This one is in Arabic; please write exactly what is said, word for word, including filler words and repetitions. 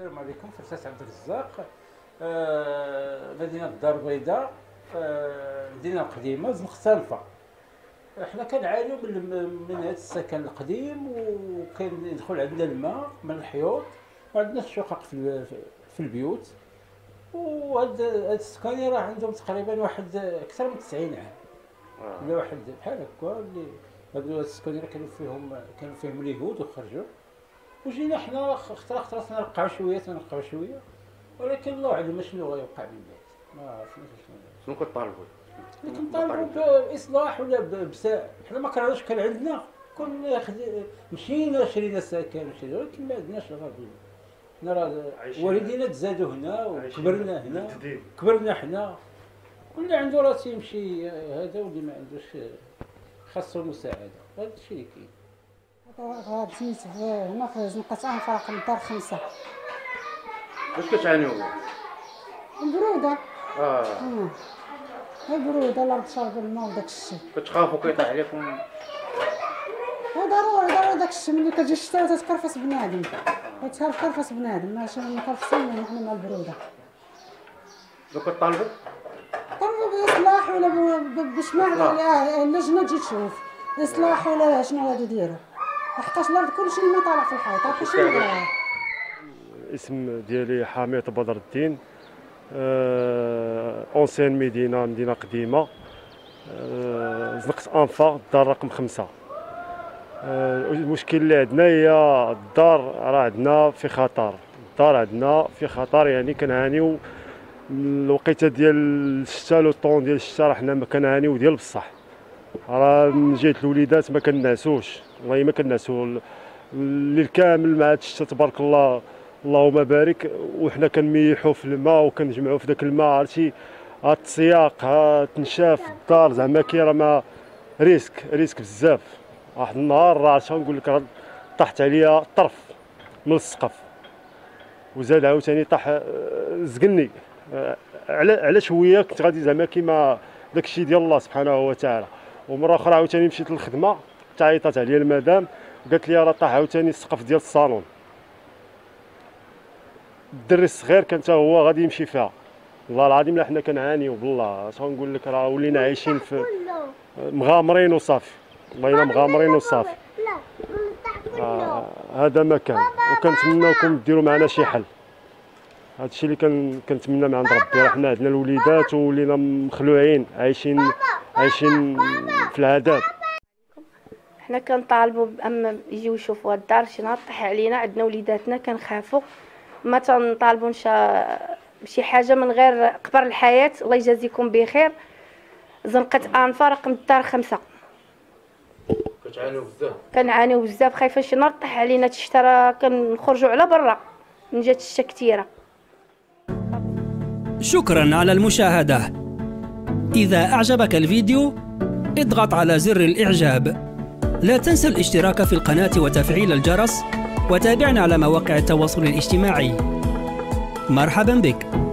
السلام عليكم. فرسات عبد الرزاق، آه مدينه الدار البيضاء، آه مدينه قديمه مختلفه. احنا كنعانيو من من هذا السكن القديم، وكان يدخل عندنا الماء من الحيوط، ما عندناش شقق في في البيوت. وهاد السكاني راه عندهم تقريبا واحد اكثر من تسعين عام ولا واحد بحال هكا. اللي هادو السكاني راه كانوا فيهم كانوا فيهم اليهود وخرجوا، وجينا حنا خطره خطره تنرقعوا شويه تنرقعوا شويه ولكن الله اعلم شنو غيوقع من بعد. ما عرفناش شنو شنو كنطالبوا اللي كنطالبوا باصلاح ولا بساع. حنا ما كرهناش، كان عندنا كنا مشينا شرينا سكن وشرينا، ولكن ما عندناش الغاديين. حنا راه والدينا تزادوا هنا وكبرنا هنا كبرنا حنا، واللي عنده راه تيمشي هذا، واللي ما عندوش خاصو مساعده. هذا الشيء اللي كاين. غاديت هنا خرجت لقيت انفرق من الدار خمسه. واش كتعانيو؟ البروده. اه البروده، لا تشرب الماء وداك الشيء. كتخافوا كيطيح عليكم؟ ضروري ضروري داك الشيء. ملي كتجي الشتاء تتكرفس بنادم، حيت هاد كرفس بنادم ماشي من كرفسين حنا مع البروده. لو كطالبوا طالبوا باصلاح ولا باش ما عليها اللجنه تجي تشوف اصلاح ولا شنو غادي يديروا، حقاش الارض كلشي ما طالع في الحيط. هكا الاسم ديالي حميد بدر الدين، أه اونسيان مدينه مدينه قديمه، أه زنقت انفا الدار رقم خمسه. أه المشكل اللي عندنا هي الدار راه عندنا في خطر، الدار عندنا في خطر، يعني كنعانيو الوقيته ديال الشتا، لو طون ديال الشتا راه حنا كنعانيو ديال بصح. راه من جهه الوليدات ما كنعسوش، والله ما كنعسو الليل كامل مع هاد الشتا تبارك الله اللهم بارك. وحنا كنميحو في الماء وكنجمعو في داك الماء، عرفتي هاد السياق ها تنشاف الدار زعما كي راه ما ريسك ريسك بزاف. واحد النهار راه اش نقول لك، راه طاحت عليا الطرف من السقف، وزاد عاوتاني طاح زقني على على شويه، كنت غادي زعما كيما داكشي ديال الله سبحانه وتعالى. ومره اخرى عاوتاني مشيت للخدمه، تعيطات عليا المدام قالت لي راه طاح عاوتاني السقف ديال الصالون. الدري الصغير كان حتى هو غادي يمشي فيها. والله العظيم لا حنا كنعانيو بالله، اش غنقول لك، راه ولينا عايشين في مغامرين وصافي، والله الا مغامرين وصافي. آه هذا ما كان، وكنتمناكم ديروا معنا شي حل. هذا الشيء اللي كنتمنى من عند ربي. راه حنا عندنا الوليدات ولينا مخلوعين عايشين عايشين في العذاب. حنا كنطالبوا اما يجيو يشوفوا الدار، شي نهار طاح علينا عندنا وليداتنا كنخافوا. ما تنطالبوا شي حاجه من غير قبر الحياه، الله يجازيكم بخير. زنقه انفا رقم الدار خمسه. كتعانيو بزاف؟ كنعانيو بزاف، خايفه شي نهار طاح علينا الشتا، راه كنخرجوا على برا من جهه الشتا كثيره. شكرا على المشاهده. إذا أعجبك الفيديو اضغط على زر الإعجاب، لا تنسى الاشتراك في القناة وتفعيل الجرس، وتابعنا على مواقع التواصل الاجتماعي. مرحبا بك.